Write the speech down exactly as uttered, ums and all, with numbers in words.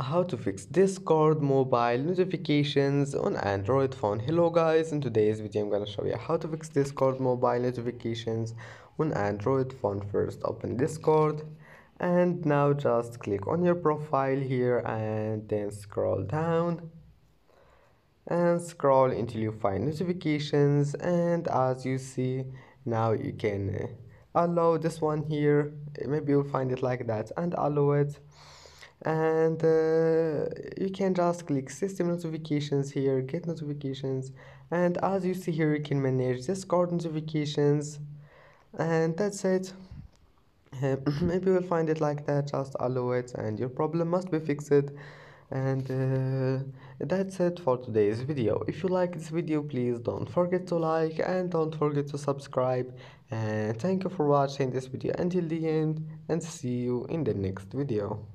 How to fix Discord mobile notifications on Android phone. Hello guys, in today's video I'm gonna show you how to fix Discord mobile notifications on Android phone. First open Discord and now just click on your profile here and then scroll down and scroll until you find notifications, and as you see now you can allow this one here. Maybe you'll find it like that and allow it, and uh, you can just click system notifications here, get notifications, and as you see here you can manage Discord notifications, and that's it. Uh, maybe you'll find it like that, just allow it and your problem must be fixed. And uh, that's it for today's video. If you like this video, please don't forget to like and don't forget to subscribe, and thank you for watching this video until the end, and see you in the next video.